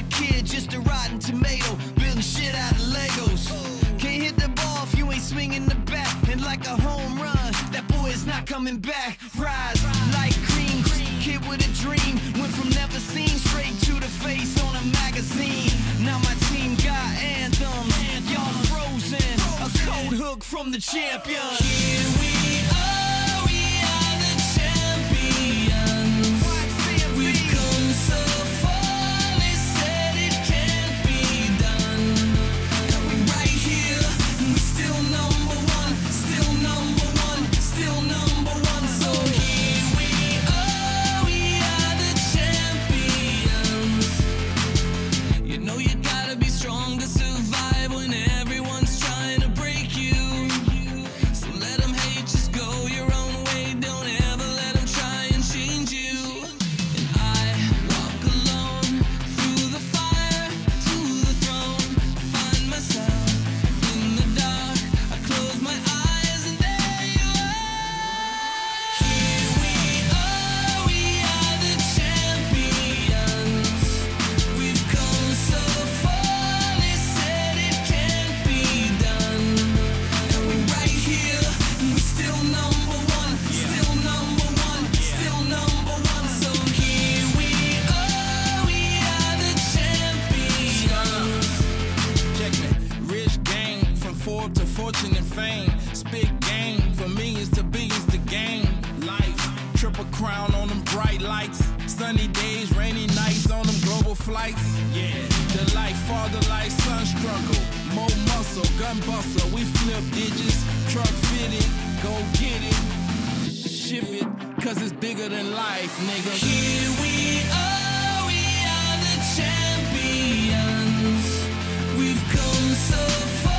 a kid, just a rotten tomato, building shit out of Legos. Can't hit the ball if you ain't swinging the bat, and like a home run, that boy is not coming back. Rise like cream, kid with a dream, went from never seen straight to the face on a magazine. Now my team got anthems, y'all frozen, a cold hook from the champions. Here we are. To fortune and fame, spit game from millions to billions to gain life. Triple crown on them bright lights, sunny days, rainy nights on them global flights. Yeah, the life, father life, son struggle, more muscle, gun bustle. We flip digits, truck fitted, go get it, ship it, cause it's bigger than life, nigga. Here we are the champions. We've come so far.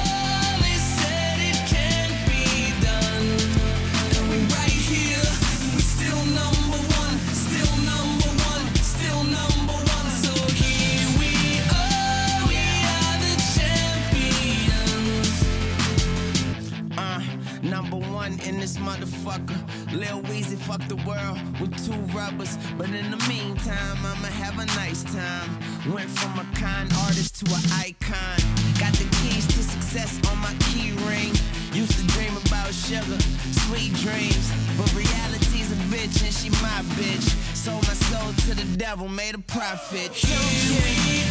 Number one in this motherfucker. Lil Weezy fucked the world with 2 rubbers. But in the meantime, I'ma have a nice time. Went from a con artist to an icon. Got the keys to success on my key ring. Used to dream about sugar, sweet dreams. But reality's a bitch and she my bitch. Sold my soul to the devil, made a profit. Don't care.